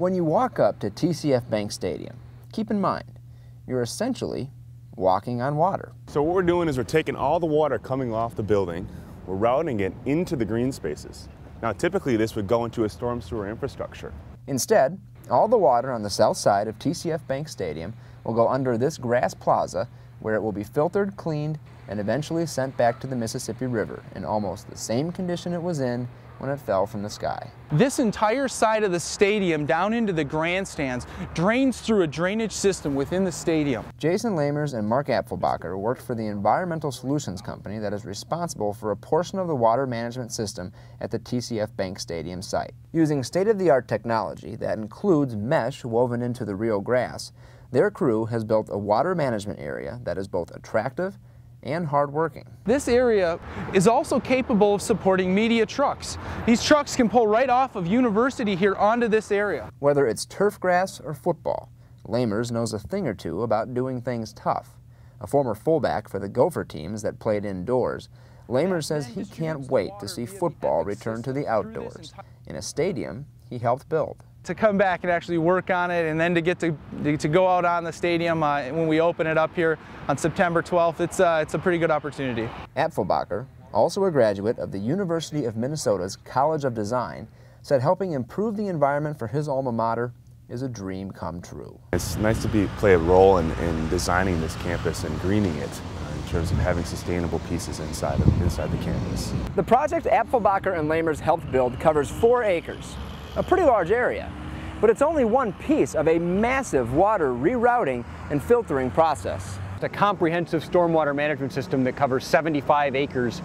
When you walk up to TCF Bank Stadium, keep in mind, you're essentially walking on water. So what we're doing is we're taking all the water coming off the building, we're routing it into the green spaces. Now typically this would go into a storm sewer infrastructure. Instead, all the water on the south side of TCF Bank Stadium will go under this grass plaza where it will be filtered, cleaned, and eventually sent back to the Mississippi River in almost the same condition it was in when it fell from the sky. This entire side of the stadium down into the grandstands drains through a drainage system within the stadium. Jason Lamers and Mark Apfelbacher worked for the environmental solutions company that is responsible for a portion of the water management system at the TCF Bank Stadium site. Using state-of-the-art technology that includes mesh woven into the real grass, their crew has built a water management area that is both attractive and hardworking. This area is also capable of supporting media trucks. These trucks can pull right off of University here onto this area. Whether it's turf grass or football, Lamers knows a thing or two about doing things tough. A former fullback for the Gopher teams that played indoors, Lamers says he can't wait to see football return to the outdoors in a stadium he helped build. To come back and actually work on it and then to get to go out on the stadium when we open it up here on September 12th, it's a pretty good opportunity. Apfelbacher, also a graduate of the University of Minnesota's College of Design, said helping improve the environment for his alma mater is a dream come true. It's nice to play a role in designing this campus and greening it. In terms of having sustainable pieces inside the campus. The project Apfelbacher and Lamers helped build covers 4 acres, a pretty large area, but it's only one piece of a massive water rerouting and filtering process. It's a comprehensive stormwater management system that covers 75 acres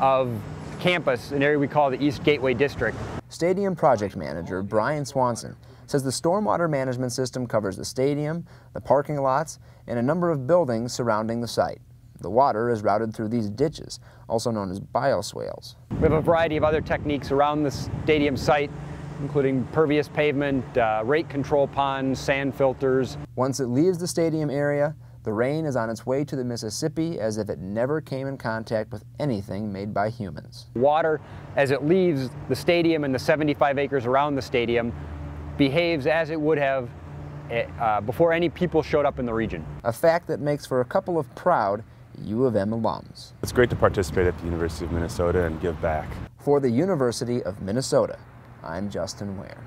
of campus, an area we call the East Gateway District. Stadium project manager Brian Swanson says the stormwater management system covers the stadium, the parking lots, and a number of buildings surrounding the site. The water is routed through these ditches, also known as bioswales. We have a variety of other techniques around the stadium site, including pervious pavement, rate control ponds, sand filters. Once it leaves the stadium area, the rain is on its way to the Mississippi as if it never came in contact with anything made by humans. Water, as it leaves the stadium and the 75 acres around the stadium, behaves as it would have before any people showed up in the region. A fact that makes for a couple of proud U of M alums. It's great to participate at the University of Minnesota and give back. For the University of Minnesota, I'm Justin Ware.